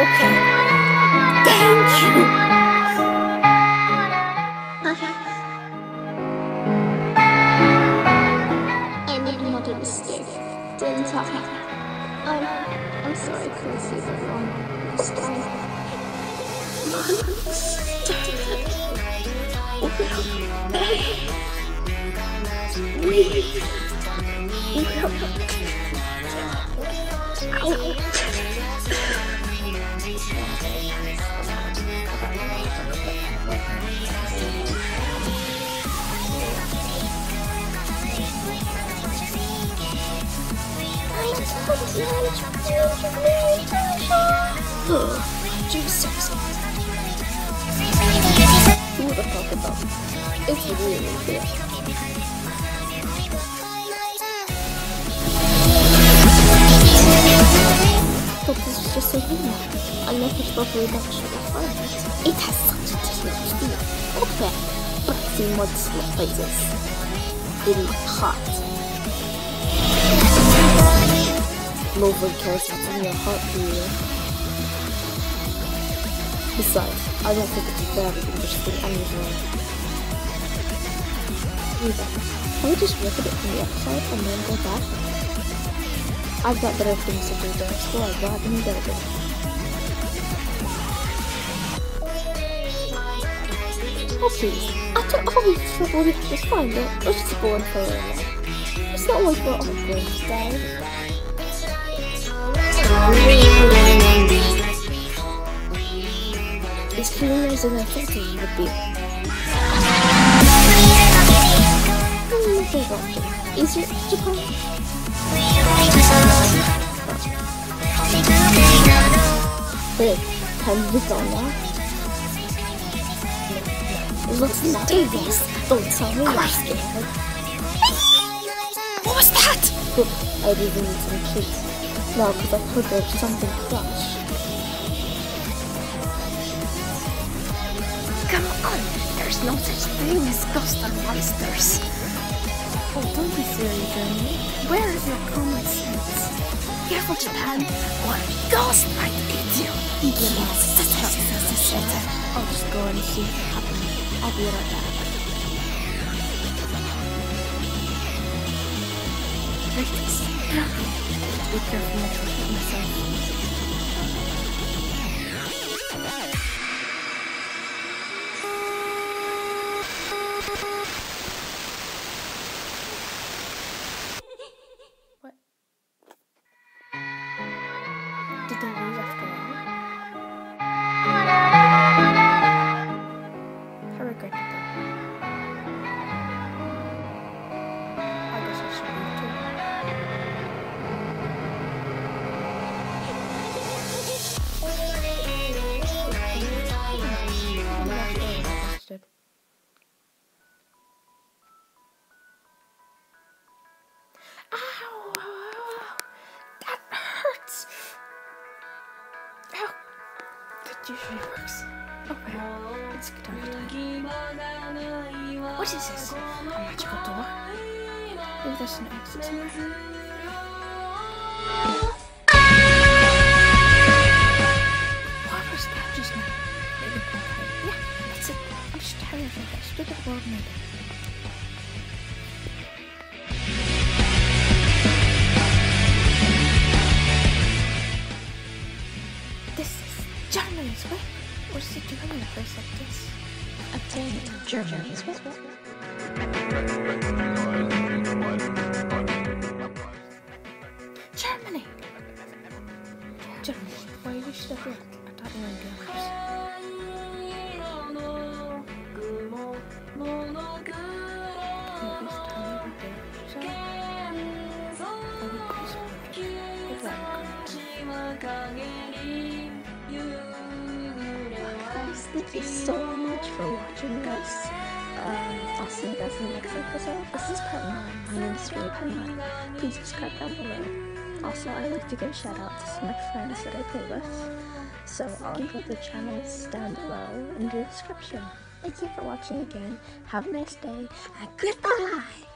Okay. Thank you. Okay. I made another mistake, didn't I? I'm sorry, I couldn't see the wrong mistake. Who would have talked about it? It's really good. But this is just a humor, unless it's for production of art. It has such a teenage feel. Okay, but see more dismal faces in my heart. No one cares what's in your heart, do you? Besides, I don't think it's very interesting anyway. Either, can we just look at it from the outside and then go back? I've got better things to do than explore rather than build it. Oh please, after all this trouble we can just find it, let's just go and play around. It's not like we're all going to die. It's cleaner than I thought it would be. Is it Japan? Wait, time to be gone now? Let's not do this. Don't tell me you're scared. What was that? I really need some kids. Now, because I could have something clutch. Come on, there's no such thing as ghosts and monsters. Oh, don't be silly, Jenny. Where is your common sense? Careful, Japan, or a ghost might eat you. Yes. I'll just go and see what happens. I'll be right back. Like this. Be careful not to hurt myself. Did they leave after all? I regret it though. I guess I should leave too. I'm not really interested. Usually works. Okay, it's guitar time. What is this? A magical door? Maybe there's an exit somewhere. What was that just now? Yeah, that's it. I'm just tired of that stupid world made. Germany's way? Or is it Germany place like this? Obtained Germany's way. Germany! Germany, why you should have looked at that one Thank you so much for watching, guys. I'll see you guys in the next episode. This is Part 9. My name is Penny. Please subscribe down below. Also, I like to give shout out to some of my friends that I play with. So I'll include the channels down below in the description. Thank you for watching again. Have a nice day and goodbye!